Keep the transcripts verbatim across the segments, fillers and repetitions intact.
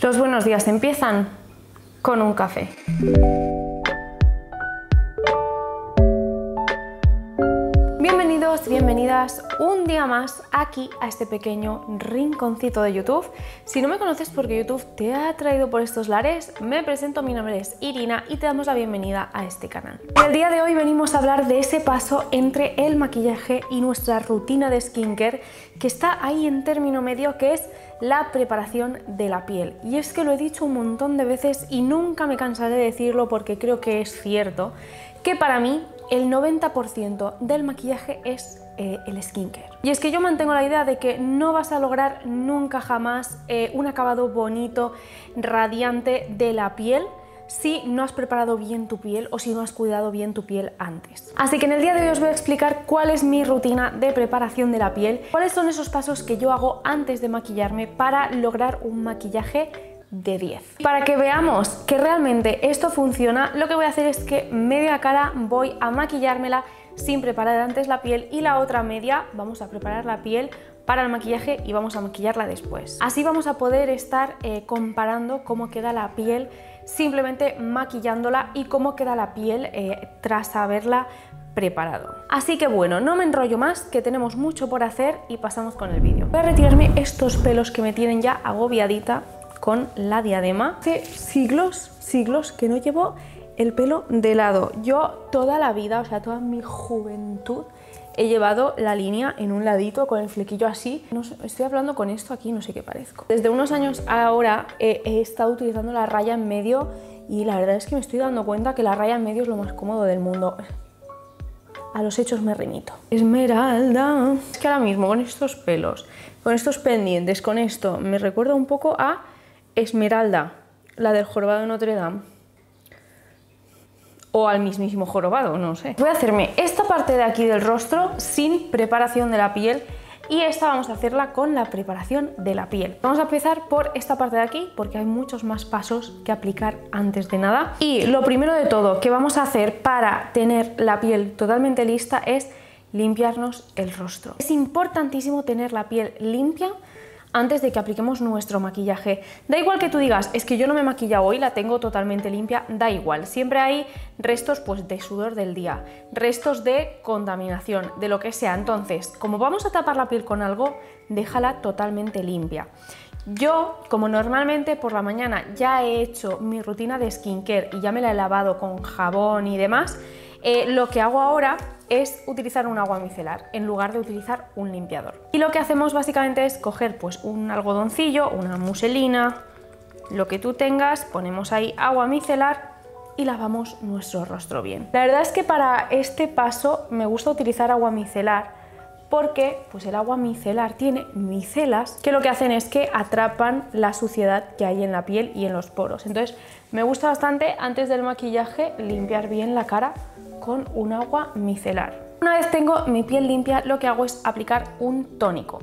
Los buenos días empiezan con un café. Bienvenidos, bienvenidas un día más aquí a este pequeño rinconcito de YouTube. Si no me conoces porque YouTube te ha traído por estos lares, me presento, mi nombre es Irina y te damos la bienvenida a este canal. El día de hoy venimos a hablar de ese paso entre el maquillaje y nuestra rutina de skincare que está ahí en término medio, que es la preparación de la piel. Y es que lo he dicho un montón de veces y nunca me cansaré de decirlo porque creo que es cierto, que para mí el noventa por ciento del maquillaje es eh, el skincare. Y es que yo mantengo la idea de que no vas a lograr nunca jamás eh, un acabado bonito, radiante de la piel si no has preparado bien tu piel o si no has cuidado bien tu piel antes. Así que en el día de hoy os voy a explicar cuál es mi rutina de preparación de la piel, cuáles son esos pasos que yo hago antes de maquillarme para lograr un maquillaje de diez. Para que veamos que realmente esto funciona, lo que voy a hacer es que media cara voy a maquillármela sin preparar antes la piel y la otra media vamos a preparar la piel para el maquillaje y vamos a maquillarla después. Así vamos a poder estar eh, comparando cómo queda la piel simplemente maquillándola y cómo queda la piel eh, tras haberla preparado. Así que bueno, no me enrollo más, que tenemos mucho por hacer y pasamos con el vídeo. Voy a retirarme estos pelos que me tienen ya agobiadita con la diadema. Hace siglos, siglos que no llevo el pelo de lado. Yo toda la vida, o sea, toda mi juventud, he llevado la línea en un ladito con el flequillo así. No sé, estoy hablando con esto aquí, no sé qué parezco. Desde unos años ahora eh, he estado utilizando la raya en medio y la verdad es que me estoy dando cuenta que la raya en medio es lo más cómodo del mundo. A los hechos me remito. Esmeralda. Es que ahora mismo con estos pelos, con estos pendientes, con esto, me recuerda un poco a Esmeralda, la del jorobado de Notre Dame. O al mismísimo jorobado, no sé. Voy a hacerme esta parte de aquí del rostro sin preparación de la piel y esta vamos a hacerla con la preparación de la piel. Vamos a empezar por esta parte de aquí porque hay muchos más pasos que aplicar antes de nada. Y lo primero de todo que vamos a hacer para tener la piel totalmente lista es limpiarnos el rostro. Es importantísimo tener la piel limpia antes de que apliquemos nuestro maquillaje. Da igual que tú digas, es que yo no me he maquillado hoy, la tengo totalmente limpia, da igual. Siempre hay restos pues, de sudor del día, restos de contaminación, de lo que sea. Entonces, como vamos a tapar la piel con algo, déjala totalmente limpia. Yo, como normalmente por la mañana ya he hecho mi rutina de skincare y ya me la he lavado con jabón y demás, eh, lo que hago ahora es utilizar un agua micelar en lugar de utilizar un limpiador. Y lo que hacemos básicamente es coger pues un algodoncillo, una muselina, lo que tú tengas, ponemos ahí agua micelar y lavamos nuestro rostro bien. La verdad es que para este paso me gusta utilizar agua micelar porque pues el agua micelar tiene micelas que lo que hacen es que atrapan la suciedad que hay en la piel y en los poros. Entonces me gusta bastante antes del maquillaje limpiar bien la cara con un agua micelar. Una vez tengo mi piel limpia, lo que hago es aplicar un tónico.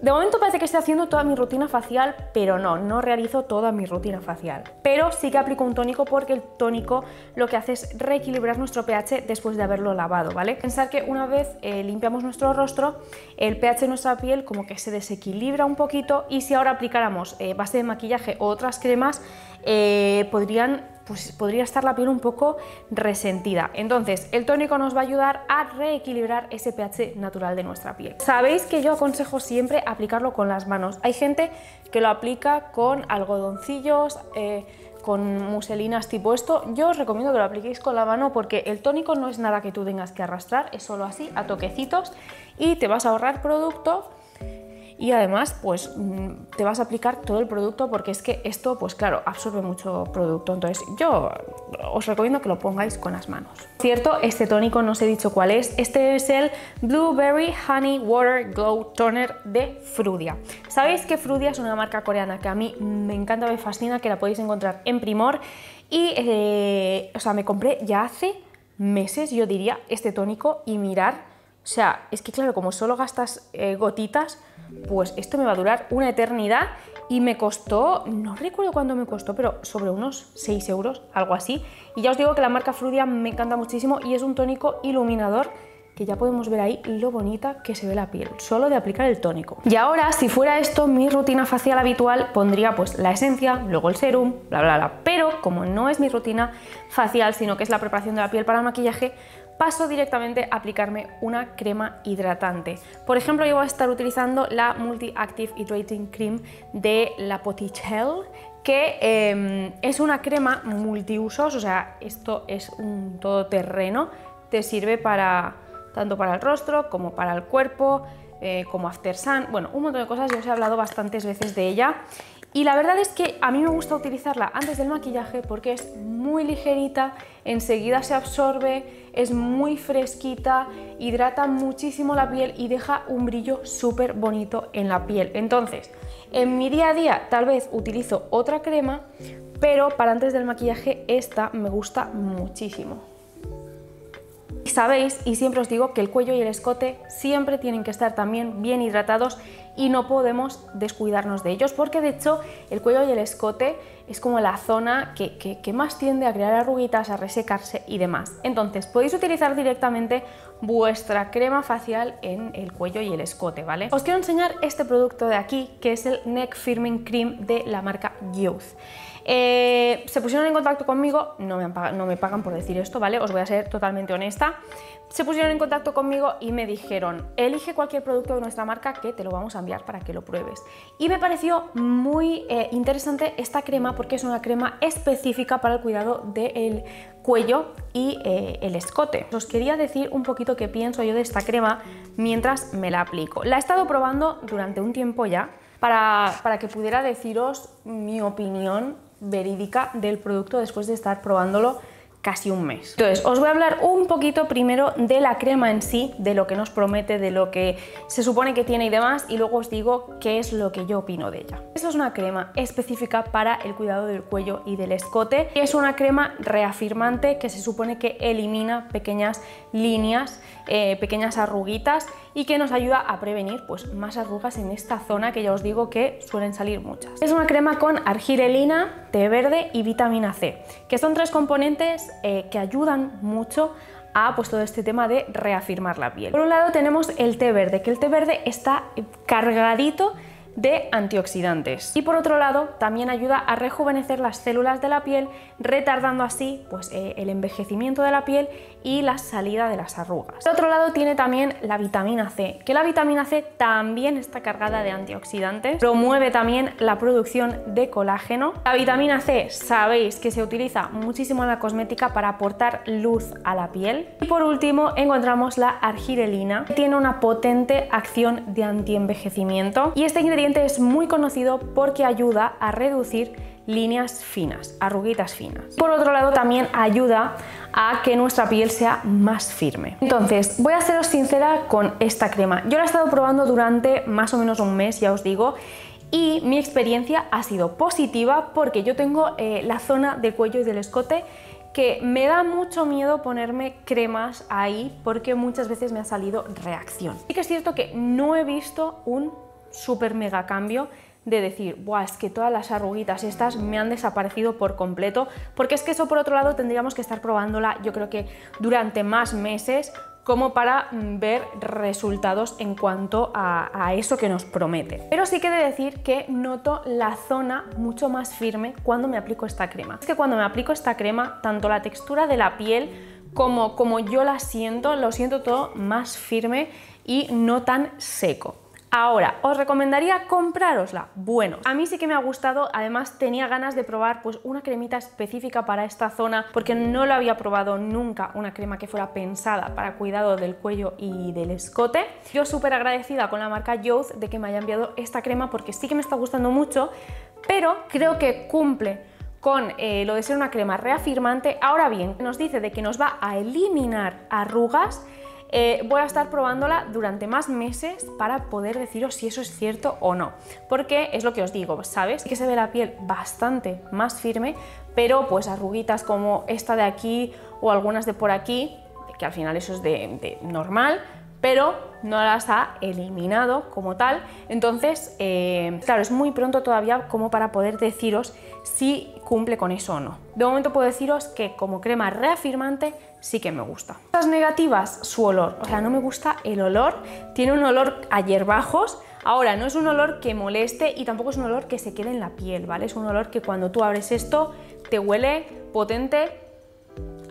De momento parece que estoy haciendo toda mi rutina facial, pero no, no realizo toda mi rutina facial. Pero sí que aplico un tónico porque el tónico lo que hace es reequilibrar nuestro pH después de haberlo lavado, ¿vale? Pensar que una vez eh, limpiamos nuestro rostro, el pH de nuestra piel como que se desequilibra un poquito y si ahora aplicáramos eh, base de maquillaje o otras cremas, eh, podrían... pues podría estar la piel un poco resentida. Entonces, el tónico nos va a ayudar a reequilibrar ese pH natural de nuestra piel. Sabéis que yo aconsejo siempre aplicarlo con las manos. Hay gente que lo aplica con algodoncillos, eh, con muselinas tipo esto. Yo os recomiendo que lo apliquéis con la mano porque el tónico no es nada que tú tengas que arrastrar, es solo así, a toquecitos, y te vas a ahorrar producto. Y además pues te vas a aplicar todo el producto porque es que esto pues claro absorbe mucho producto, entonces yo os recomiendo que lo pongáis con las manos. Cierto, este tónico no os he dicho cuál es, este es el Blueberry Honey Water Glow Toner de Frudia. Sabéis que Frudia es una marca coreana que a mí me encanta, me fascina, que la podéis encontrar en Primor y eh, o sea, me compré ya hace meses, yo diría, este tónico y mirar. O sea, es que claro, como solo gastas eh, gotitas, pues esto me va a durar una eternidad y me costó, no recuerdo cuánto me costó, pero sobre unos seis euros, algo así. Y ya os digo que la marca Frudia me encanta muchísimo y es un tónico iluminador que ya podemos ver ahí lo bonita que se ve la piel, solo de aplicar el tónico. Y ahora, si fuera esto mi rutina facial habitual, pondría pues la esencia, luego el serum, bla bla bla, pero como no es mi rutina facial, sino que es la preparación de la piel para el maquillaje, paso directamente a aplicarme una crema hidratante. Por ejemplo, yo voy a estar utilizando la Multi Active Hydrating Cream de la Potichelle, que eh, es una crema multiusos, o sea, esto es un todoterreno, te sirve para tanto para el rostro como para el cuerpo, eh, como after sun, bueno, un montón de cosas, yo os he hablado bastantes veces de ella. Y la verdad es que a mí me gusta utilizarla antes del maquillaje porque es muy ligerita, enseguida se absorbe, es muy fresquita, hidrata muchísimo la piel y deja un brillo súper bonito en la piel. Entonces, en mi día a día tal vez utilizo otra crema, pero para antes del maquillaje esta me gusta muchísimo. Y sabéis, y siempre os digo, que el cuello y el escote siempre tienen que estar también bien hidratados y no podemos descuidarnos de ellos, porque de hecho el cuello y el escote es como la zona que, que, que más tiende a crear arruguitas, a resecarse y demás. Entonces podéis utilizar directamente vuestra crema facial en el cuello y el escote, ¿vale? Os quiero enseñar este producto de aquí, que es el Neck Firming Cream de la marca Youth. Eh, se pusieron en contacto conmigo, no me, no me pagan por decir esto, ¿vale? Os voy a ser totalmente honesta. Se pusieron en contacto conmigo y me dijeron: elige cualquier producto de nuestra marca que te lo vamos a enviar para que lo pruebes. Y me pareció muy eh, interesante esta crema porque es una crema específica para el cuidado del cuello y eh, el escote. Os quería decir un poquito qué pienso yo de esta crema mientras me la aplico. La he estado probando durante un tiempo ya para, para que pudiera deciros mi opinión verídica del producto después de estar probándolo casi un mes. Entonces, os voy a hablar un poquito primero de la crema en sí, de lo que nos promete, de lo que se supone que tiene y demás, y luego os digo qué es lo que yo opino de ella. Esta es una crema específica para el cuidado del cuello y del escote, y es una crema reafirmante que se supone que elimina pequeñas líneas, eh, pequeñas arruguitas, y que nos ayuda a prevenir pues más arrugas en esta zona, que ya os digo que suelen salir muchas. Es una crema con argirelina, té verde y vitamina C, que son tres componentes eh, que ayudan mucho a pues todo este tema de reafirmar la piel. Por un lado tenemos el té verde, que el té verde está cargadito de antioxidantes, y por otro lado también ayuda a rejuvenecer las células de la piel, retardando así pues eh, el envejecimiento de la piel y la salida de las arrugas. Por otro lado tiene también la vitamina C, que la vitamina C también está cargada de antioxidantes, promueve también la producción de colágeno. La vitamina C sabéis que se utiliza muchísimo en la cosmética para aportar luz a la piel. Y por último encontramos la argirelina, que tiene una potente acción de antienvejecimiento, y este ingrediente es muy conocido porque ayuda a reducir líneas finas, arruguitas finas. Por otro lado también ayuda a que nuestra piel sea más firme. Entonces, voy a seros sincera con esta crema. Yo la he estado probando durante más o menos un mes, ya os digo, y mi experiencia ha sido positiva porque yo tengo eh, la zona del cuello y del escote que me da mucho miedo ponerme cremas ahí porque muchas veces me ha salido reacción. Sí que es cierto que no he visto un súper mega cambio de decir: buah, es que todas las arruguitas estas me han desaparecido por completo, porque es que eso, por otro lado, tendríamos que estar probándola yo creo que durante más meses como para ver resultados en cuanto a, a eso que nos promete. Pero sí que he de decir que noto la zona mucho más firme cuando me aplico esta crema. Es que cuando me aplico esta crema, tanto la textura de la piel como, como yo la siento, lo siento todo más firme y no tan seco. Ahora, ¿os recomendaría comprárosla? Bueno, a mí sí que me ha gustado, además tenía ganas de probar pues una cremita específica para esta zona porque no lo había probado nunca, una crema que fuera pensada para cuidado del cuello y del escote. Yo súper agradecida con la marca Youth de que me haya enviado esta crema porque sí que me está gustando mucho, pero creo que cumple con eh, lo de ser una crema reafirmante. Ahora bien, nos dice de que nos va a eliminar arrugas. Eh, voy a estar probándola durante más meses para poder deciros si eso es cierto o no, porque es lo que os digo, ¿sabes? Que se ve la piel bastante más firme, pero pues arruguitas como esta de aquí o algunas de por aquí, que al final eso es de, de normal, pero no las ha eliminado como tal. Entonces, eh, claro, es muy pronto todavía como para poder deciros si cumple con eso o no. De momento puedo deciros que como crema reafirmante sí que me gusta. Las negativas, su olor. O sea, no me gusta el olor. Tiene un olor a hierbajos. Ahora, no es un olor que moleste y tampoco es un olor que se quede en la piel, ¿vale? Es un olor que cuando tú abres esto te huele potente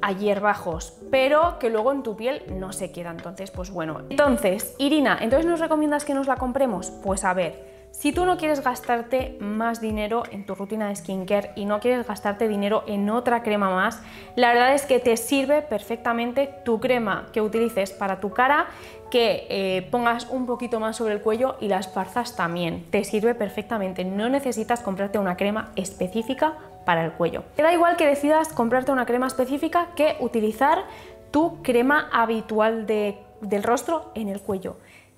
a hierbajos, pero que luego en tu piel no se queda. Entonces, pues bueno. Entonces, Irina, ¿entonces nos recomiendas que nos la compremos? Pues a ver, si tú no quieres gastarte más dinero en tu rutina de skincare y no quieres gastarte dinero en otra crema más, la verdad es que te sirve perfectamente tu crema que utilices para tu cara, que eh, pongas un poquito más sobre el cuello y las farzas también. Te sirve perfectamente. No necesitas comprarte una crema específica para el cuello. Te da igual que decidas comprarte una crema específica que utilizar tu crema habitual de, del rostro en el cuello.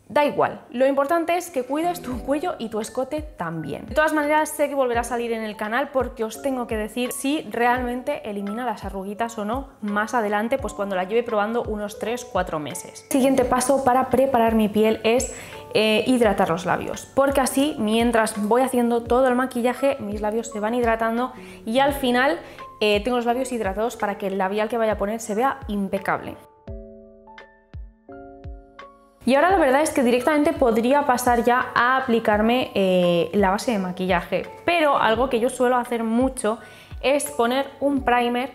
Da igual, lo importante es que cuides tu cuello y tu escote también. De todas maneras, sé que volverá a salir en el canal porque os tengo que decir si realmente elimina las arruguitas o no más adelante, pues cuando la lleve probando unos tres cuatro meses. El siguiente paso para preparar mi piel es eh, hidratar los labios, porque así mientras voy haciendo todo el maquillaje mis labios se van hidratando y al final eh, tengo los labios hidratados para que el labial que vaya a poner se vea impecable. Y ahora la verdad es que directamente podría pasar ya a aplicarme eh, la base de maquillaje, pero algo que yo suelo hacer mucho es poner un primer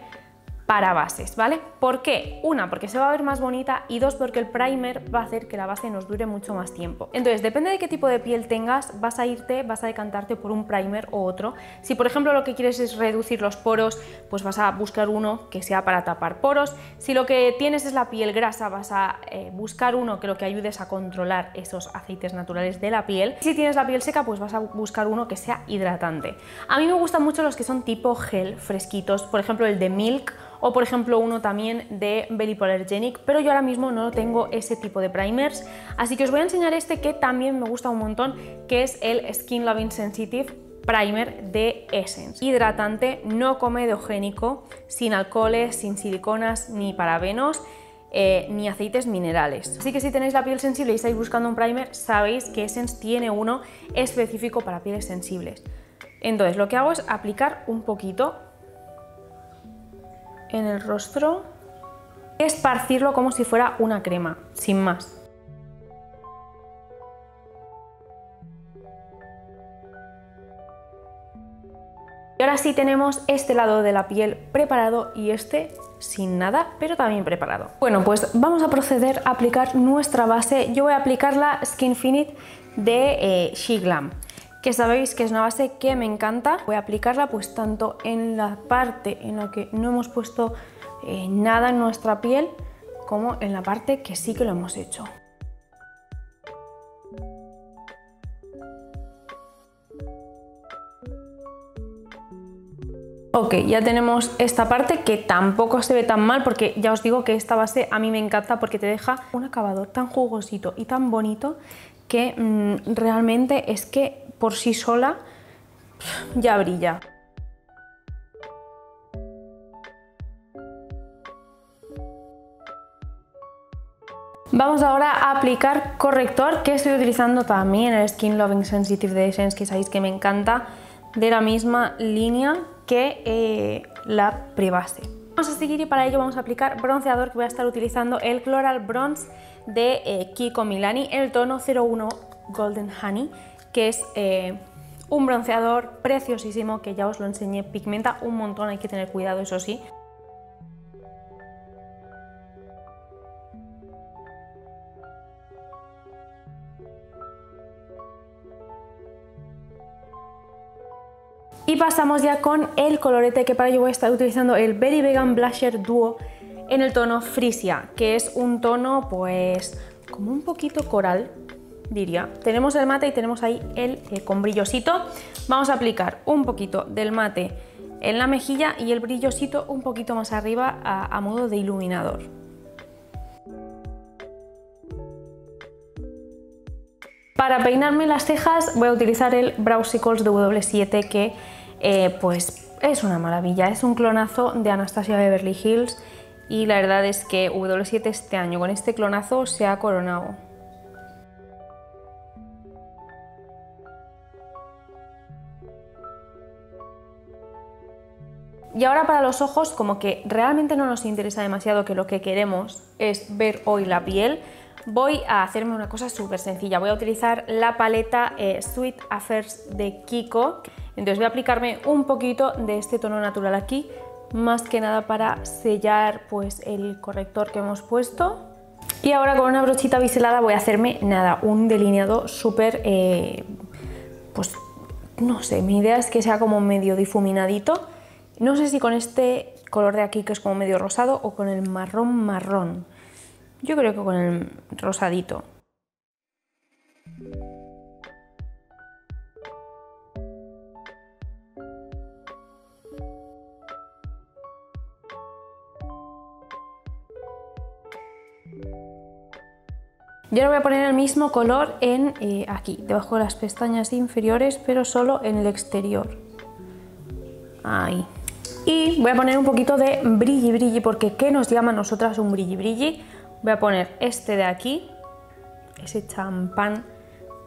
para bases, ¿vale? ¿Por qué? Una, porque se va a ver más bonita y dos, porque el primer va a hacer que la base nos dure mucho más tiempo. Entonces, depende de qué tipo de piel tengas, vas a irte, vas a decantarte por un primer o otro. Si, por ejemplo, lo que quieres es reducir los poros, pues vas a buscar uno que sea para tapar poros. Si lo que tienes es la piel grasa, vas a eh, buscar uno que lo que ayudes a controlar esos aceites naturales de la piel. Si tienes la piel seca, pues vas a buscar uno que sea hidratante. A mí me gustan mucho los que son tipo gel, fresquitos, por ejemplo, el de Milk, o por ejemplo uno también de Belly Polygenic, pero yo ahora mismo no tengo ese tipo de primers, así que os voy a enseñar este que también me gusta un montón, que es el Skin Loving Sensitive Primer de Essence. Hidratante, no comedogénico, sin alcoholes, sin siliconas ni parabenos, Eh, ni aceites minerales. Así que si tenéis la piel sensible y estáis buscando un primer, sabéis que Essence tiene uno específico para pieles sensibles. Entonces lo que hago es aplicar un poquito en el rostro, esparcirlo como si fuera una crema, sin más. Y ahora sí tenemos este lado de la piel preparado y este sin nada, pero también preparado. Bueno, pues vamos a proceder a aplicar nuestra base. Yo voy a aplicar la Skinfinite de eh, SheGlam, que sabéis que es una base que me encanta. Voy a aplicarla pues tanto en la parte en la que no hemos puesto eh, nada en nuestra piel, como en la parte que sí que lo hemos hecho. Ok, ya tenemos esta parte que tampoco se ve tan mal, porque ya os digo que esta base a mí me encanta porque te deja un acabado tan jugosito y tan bonito que mmm, realmente es que por sí sola ya brilla. Vamos ahora a aplicar corrector, que estoy utilizando también el Skin Loving Sensitive de Essence, que sabéis que me encanta, de la misma línea que eh, la prebase. Vamos a seguir y para ello vamos a aplicar bronceador, que voy a estar utilizando el Clarel Bronze de eh, Kiko Milano, el tono cero uno Golden Honey, que es eh, un bronceador preciosísimo que ya os lo enseñé, pigmenta un montón, hay que tener cuidado, eso sí. Y pasamos ya con el colorete, que para ello voy a estar utilizando el Berry Vegan Blusher Duo en el tono Frisia, que es un tono pues como un poquito coral, diría. Tenemos el mate y tenemos ahí el eh, con brillosito. Vamos a aplicar un poquito del mate en la mejilla y el brillosito un poquito más arriba a, a modo de iluminador. Para peinarme las cejas voy a utilizar el Browsicles de doble u siete, que eh, pues es una maravilla, es un clonazo de Anastasia Beverly Hills y la verdad es que W siete este año con este clonazo se ha coronado. Y ahora para los ojos, como que realmente no nos interesa demasiado, que lo que queremos es ver hoy la piel, voy a hacerme una cosa súper sencilla. Voy a utilizar la paleta eh, Sweet Affairs de Kiko. Entonces voy a aplicarme un poquito de este tono natural aquí, más que nada para sellar pues el corrector que hemos puesto. Y ahora con una brochita biselada voy a hacerme, nada, un delineado súper, eh, pues no sé, mi idea es que sea como medio difuminadito. No sé si con este color de aquí, que es como medio rosado, o con el marrón marrón. Yo creo que con el rosadito. Yo ahora voy a poner el mismo color en eh, aquí, debajo de las pestañas inferiores, pero solo en el exterior. Ahí. Y voy a poner un poquito de brilli brilli, porque ¿qué nos llama a nosotras un brilli brilli? Voy a poner este de aquí, ese champán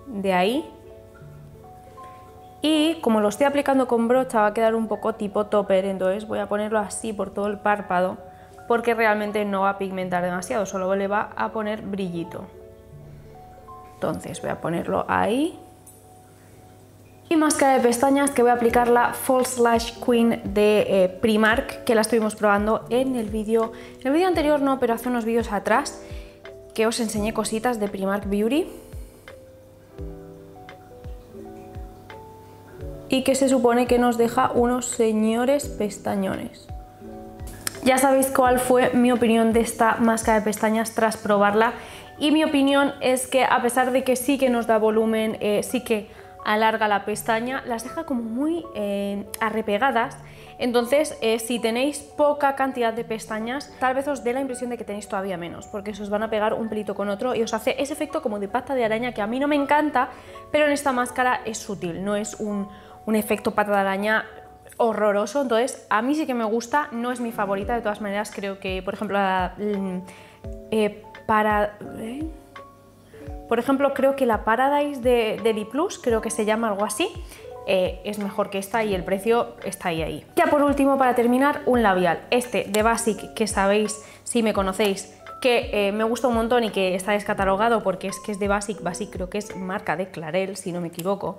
de ahí. Y como lo estoy aplicando con brocha va a quedar un poco tipo topper, entonces voy a ponerlo así por todo el párpado, porque realmente no va a pigmentar demasiado, solo le va a poner brillito. Entonces voy a ponerlo ahí. Y máscara de pestañas, que voy a aplicar la False Lash Queen de eh, Primark, que la estuvimos probando en el vídeo, en el vídeo anterior no, pero hace unos vídeos atrás, que os enseñé cositas de Primark Beauty y que se supone que nos deja unos señores pestañones. Ya sabéis cuál fue mi opinión de esta máscara de pestañas tras probarla, y mi opinión es que a pesar de que sí que nos da volumen, eh, sí que alarga la pestaña, las deja como muy eh, arrepegadas. Entonces eh, si tenéis poca cantidad de pestañas, tal vez os dé la impresión de que tenéis todavía menos, porque se os van a pegar un pelito con otro y os hace ese efecto como de pata de araña, que a mí no me encanta, pero en esta máscara es sutil, no es un, un efecto pata de araña horroroso. Entonces a mí sí que me gusta, no es mi favorita, de todas maneras creo que, por ejemplo, la, eh, para... ¿eh? Por ejemplo, creo que la Paradise de, de Di Plus, creo que se llama algo así, eh, es mejor que esta, y el precio está ahí, ahí. Ya por último, para terminar, un labial. Este de Basic, que sabéis, si me conocéis, que eh, me gusta un montón y que está descatalogado porque es que es de Basic. Basic creo que es marca de Clarel, si no me equivoco,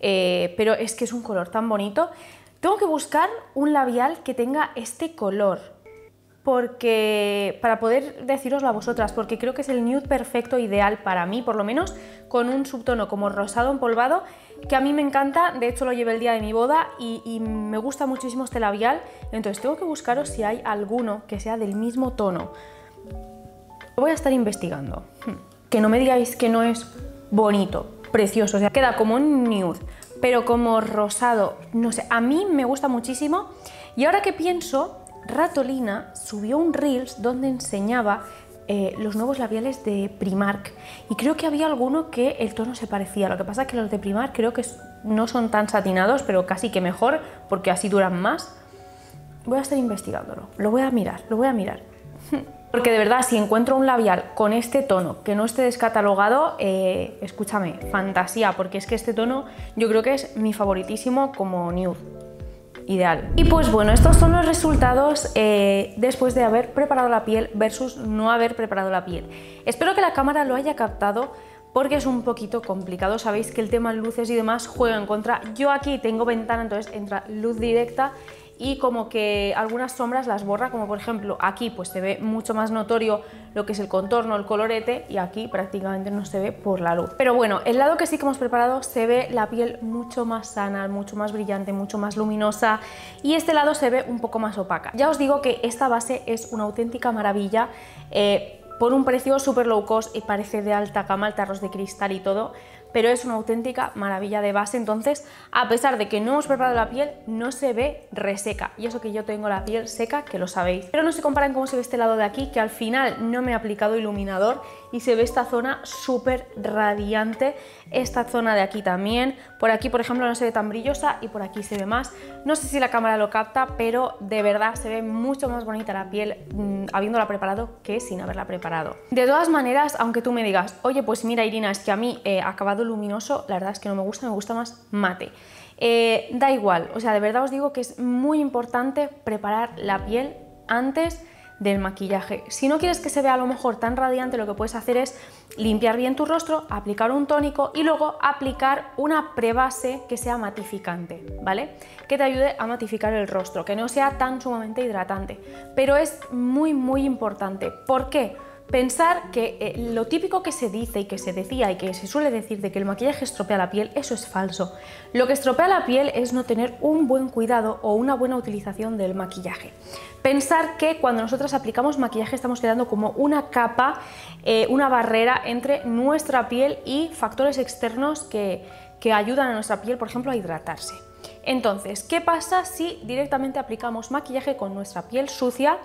eh, pero es que es un color tan bonito. Tengo que buscar un labial que tenga este color, porque para poder deciroslo a vosotras, porque creo que es el nude perfecto, ideal para mí, por lo menos, con un subtono como rosado empolvado, que a mí me encanta. De hecho lo llevé el día de mi boda y, y me gusta muchísimo este labial. Entonces tengo que buscaros si hay alguno que sea del mismo tono. Lo voy a estar investigando. Que no me digáis que no es bonito, precioso, o sea, queda como un nude, pero como rosado, no sé, a mí me gusta muchísimo. Y ahora que pienso, Ratolina subió un Reels donde enseñaba eh, los nuevos labiales de Primark, y creo que había alguno que el tono se parecía. Lo que pasa es que los de Primark creo que no son tan satinados, pero casi que mejor, porque así duran más. Voy a estar investigándolo, lo voy a mirar, lo voy a mirar. Porque de verdad, si encuentro un labial con este tono que no esté descatalogado, eh, escúchame, fantasía, porque es que este tono yo creo que es mi favoritísimo como nude. Ideal. Y pues bueno, estos son los resultados eh, después de haber preparado la piel versus no haber preparado la piel. Espero que la cámara lo haya captado, porque es un poquito complicado. Sabéis que el tema luces y demás juega en contra. Yo aquí tengo ventana, entonces entra luz directa y como que algunas sombras las borra, como por ejemplo aquí pues se ve mucho más notorio lo que es el contorno, el colorete, y aquí prácticamente no se ve por la luz. Pero bueno, el lado que sí que hemos preparado se ve la piel mucho más sana, mucho más brillante, mucho más luminosa, y este lado se ve un poco más opaca. Ya os digo que esta base es una auténtica maravilla, eh, por un precio súper low cost y parece de alta gama, el tarros de cristal y todo. pero es una auténtica maravilla de base. Entonces, a pesar de que no hemos preparado la piel, no se ve reseca, y eso que yo tengo la piel seca, que lo sabéis, pero no se compara en cómo se ve este lado de aquí, que al final no me he aplicado iluminador y se ve esta zona súper radiante, esta zona de aquí también, por aquí por ejemplo no se ve tan brillosa y por aquí se ve más. No sé si la cámara lo capta, pero de verdad se ve mucho más bonita la piel mmm, habiéndola preparado que sin haberla preparado. De todas maneras, aunque tú me digas, oye pues mira Irina, es que a mí eh, acabado luminoso la verdad es que no me gusta, me gusta más mate. Eh, da igual, o sea, de verdad os digo que es muy importante preparar la piel antes del maquillaje. Si no quieres que se vea a lo mejor tan radiante, lo que puedes hacer es limpiar bien tu rostro, aplicar un tónico y luego aplicar una prebase que sea matificante, ¿vale? Que te ayude a matificar el rostro, que no sea tan sumamente hidratante. Pero es muy muy importante. ¿Por qué? Pensar que eh, lo típico que se dice y que se decía y que se suele decir de que el maquillaje estropea la piel, eso es falso. Lo que estropea la piel es no tener un buen cuidado o una buena utilización del maquillaje. Pensar que cuando nosotras aplicamos maquillaje estamos creando como una capa, eh, una barrera entre nuestra piel y factores externos que, que ayudan a nuestra piel, por ejemplo, a hidratarse. Entonces, ¿qué pasa si directamente aplicamos maquillaje con nuestra piel sucia?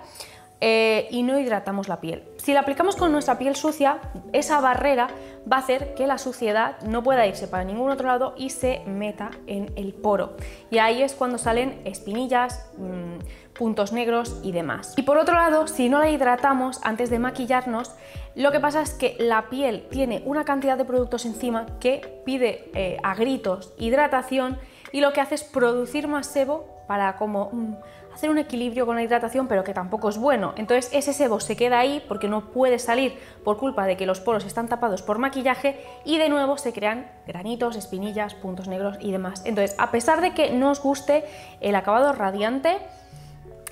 Eh, y no hidratamos la piel. Si la aplicamos con nuestra piel sucia, esa barrera va a hacer que la suciedad no pueda irse para ningún otro lado y se meta en el poro. Y ahí es cuando salen espinillas, mmm, puntos negros y demás. Y por otro lado, si no la hidratamos antes de maquillarnos, lo que pasa es que la piel tiene una cantidad de productos encima que pide eh, a gritos hidratación, y lo que hace es producir más sebo para como mmm, hacer un equilibrio con la hidratación, pero que tampoco es bueno. Entonces ese sebo se queda ahí porque no puede salir por culpa de que los poros están tapados por maquillaje, y de nuevo se crean granitos, espinillas, puntos negros y demás. Entonces, a pesar de que no os guste el acabado radiante,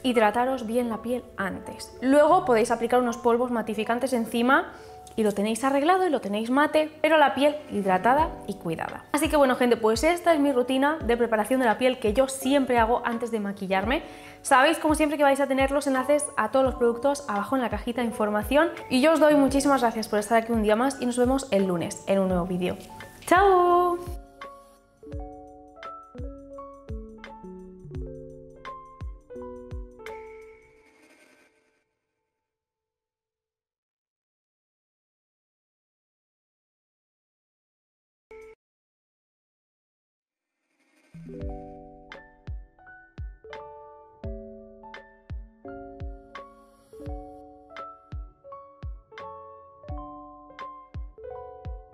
hidrataros bien la piel antes. Luego podéis aplicar unos polvos matificantes encima y lo tenéis arreglado y lo tenéis mate, pero la piel hidratada y cuidada. Así que bueno gente, pues esta es mi rutina de preparación de la piel que yo siempre hago antes de maquillarme. Sabéis como siempre que vais a tener los enlaces a todos los productos abajo en la cajita de información, y yo os doy muchísimas gracias por estar aquí un día más y nos vemos el lunes en un nuevo vídeo. ¡Chao!